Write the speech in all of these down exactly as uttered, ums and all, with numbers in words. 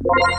Thank you.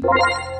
What?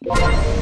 What?